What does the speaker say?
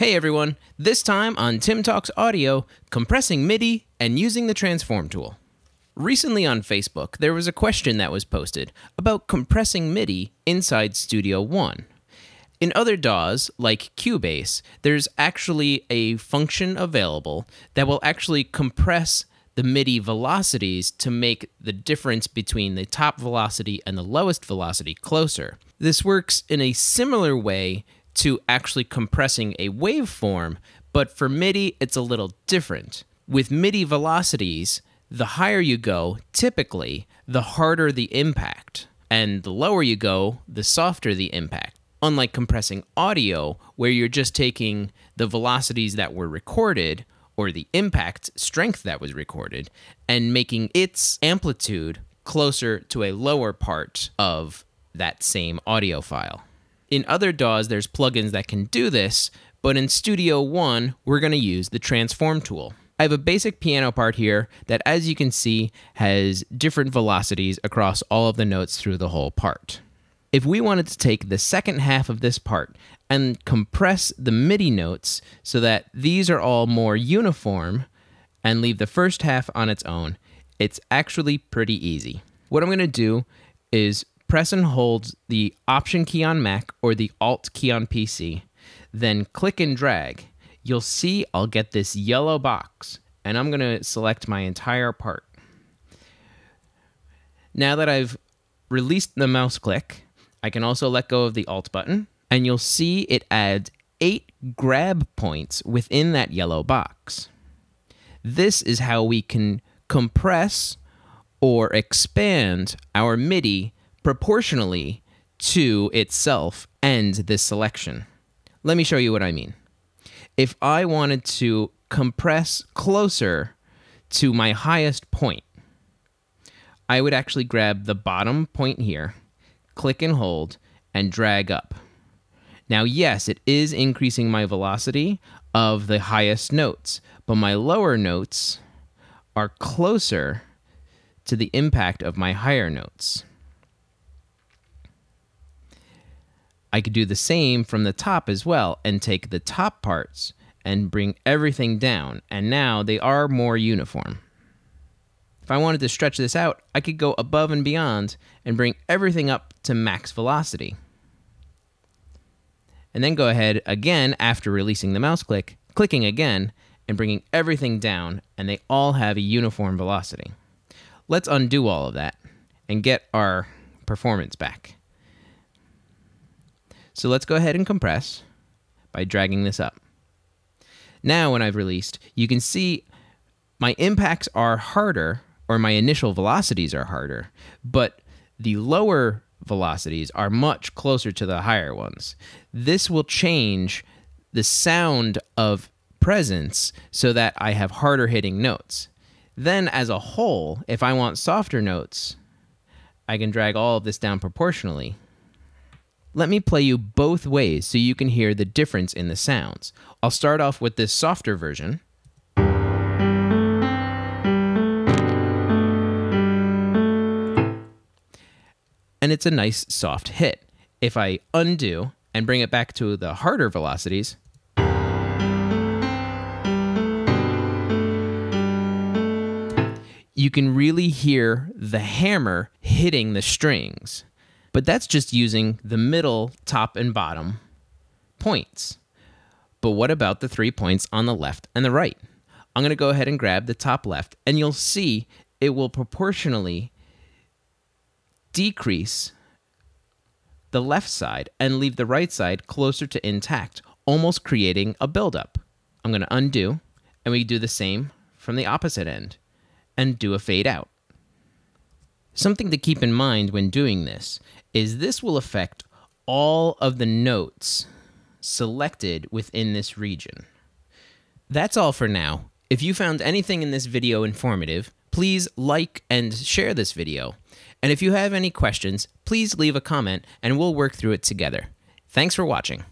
Hey everyone, this time on Tim Talks Audio, compressing MIDI and using the Transform Tool. Recently on Facebook, there was a question that was posted about compressing MIDI inside Studio One. In other DAWs, like Cubase, there's actually a function available that will actually compress the MIDI velocities to make the difference between the top velocity and the lowest velocity closer. This works in a similar way to actually compressing a waveform, but for MIDI, it's a little different. With MIDI velocities, the higher you go, typically, the harder the impact, and the lower you go, the softer the impact. Unlike compressing audio, where you're just taking the velocities that were recorded, or the impact strength that was recorded, and making its amplitude closer to a lower part of that same audio file. In other DAWs, there's plugins that can do this, but in Studio One, we're going to use the Transform Tool. I have a basic piano part here that, as you can see, has different velocities across all of the notes through the whole part. If we wanted to take the second half of this part and compress the MIDI notes so that these are all more uniform and leave the first half on its own, it's actually pretty easy. What I'm going to do is press and hold the Option key on Mac or the Alt key on PC, then click and drag. You'll see I'll get this yellow box, and I'm going to select my entire part. Now that I've released the mouse click, I can also let go of the Alt button, and you'll see it adds 8 grab points within that yellow box. This is how we can compress or expand our MIDI proportionally to itself and this selection. Let me show you what I mean. If I wanted to compress closer to my highest point, I would actually grab the bottom point here, click and hold, and drag up. Now, yes, it is increasing my velocity of the highest notes, but my lower notes are closer to the impact of my higher notes. I could do the same from the top as well and take the top parts and bring everything down, and now they are more uniform. If I wanted to stretch this out, I could go above and beyond and bring everything up to max velocity. And then go ahead again after releasing the mouse click, clicking again, and bringing everything down, and they all have a uniform velocity. Let's undo all of that and get our performance back. So let's go ahead and compress by dragging this up. Now when I've released, you can see my impacts are harder, or my initial velocities are harder, but the lower velocities are much closer to the higher ones. This will change the sound of presence so that I have harder hitting notes. Then as a whole, if I want softer notes, I can drag all of this down proportionally. Let me play you both ways so you can hear the difference in the sounds. I'll start off with this softer version. And it's a nice soft hit. If I undo and bring it back to the harder velocities, you can really hear the hammer hitting the strings. But that's just using the middle, top, and bottom points. But what about the 3 points on the left and the right? I'm going to go ahead and grab the top left, and you'll see it will proportionally decrease the left side and leave the right side closer to intact, almost creating a buildup. I'm going to undo, and we do the same from the opposite end, and do a fade out. Something to keep in mind when doing this is this will affect all of the notes selected within this region. That's all for now. If you found anything in this video informative, please like and share this video. And if you have any questions, please leave a comment and we'll work through it together. Thanks for watching.